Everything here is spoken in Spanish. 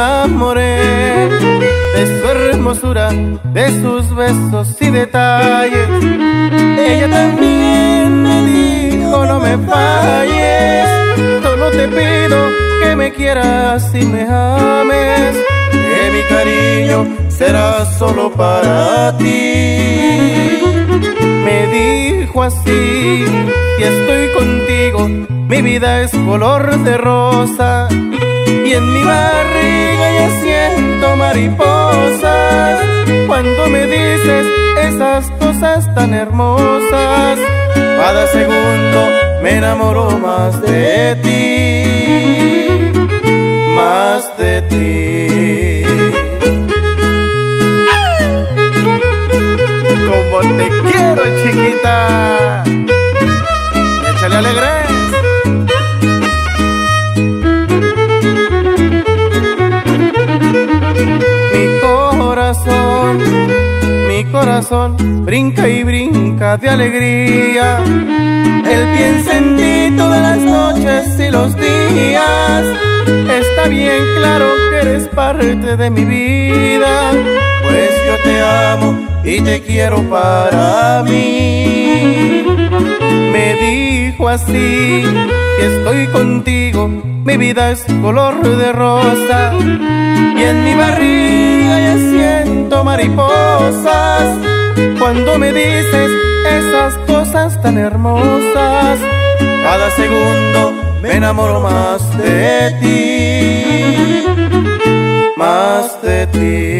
enamoré de su hermosura, de sus besos y detalles. Ella también me dijo: no me falles, solo te pido que me quieras y me ames, que mi cariño será solo para ti. Me dijo así: si estoy contigo, mi vida es color de rosa, y en mi barriga ya siento mariposas cuando me dices esas cosas tan hermosas. Cada segundo me enamoro más de ti, más de ti. Como te quiero, chiquita. Échale alegre. Mi corazón brinca y brinca de alegría. Él piensa en ti todas las noches y los días. Está bien claro que eres parte de mi vida, pues yo te amo y te quiero para mí. Me dijo así: que estoy contigo, mi vida es color de rosa, y en mi barriga ya siento mariposas cuando me dices esas cosas tan hermosas. Cada segundo me enamoro más de ti, más de ti.